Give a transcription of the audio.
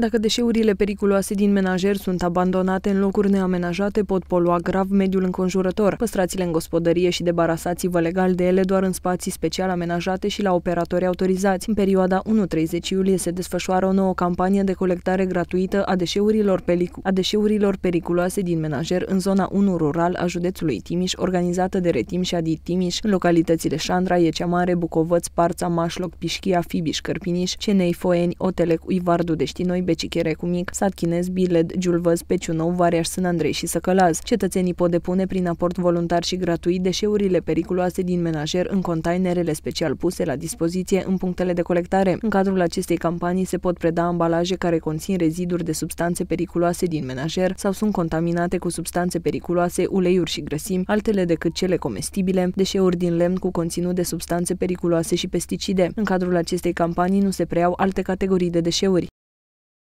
Dacă deșeurile periculoase din menajer sunt abandonate în locuri neamenajate, pot polua grav mediul înconjurător. Păstrați-le în gospodărie și debarasați-vă legal de ele doar în spații special amenajate și la operatori autorizați. În perioada 1-30 iulie se desfășoară o nouă campanie de colectare gratuită a deșeurilor periculoase din menajer în zona 1 rural a județului Timiș, organizată de Retim și Adit Timiș, în localitățile Șandra, Iecea Mare, Bucovăț, Parța, Mașloc, Pișchia, Fibiș, Cărpiniș, Cenei, Foeni, Otelec, Uivar, Noi, Becicherecu Mic, Satchinez, Biled, Giulvăz, Peciu Nou, Variaș, Sânandrei și Săcălaz. Cetățenii pot depune prin aport voluntar și gratuit deșeurile periculoase din menajer în containerele special puse la dispoziție în punctele de colectare. În cadrul acestei campanii se pot preda ambalaje care conțin reziduri de substanțe periculoase din menajer sau sunt contaminate cu substanțe periculoase, uleiuri și grăsimi, altele decât cele comestibile, deșeuri din lemn cu conținut de substanțe periculoase și pesticide. În cadrul acestei campanii nu se preiau alte categorii de deșeuri.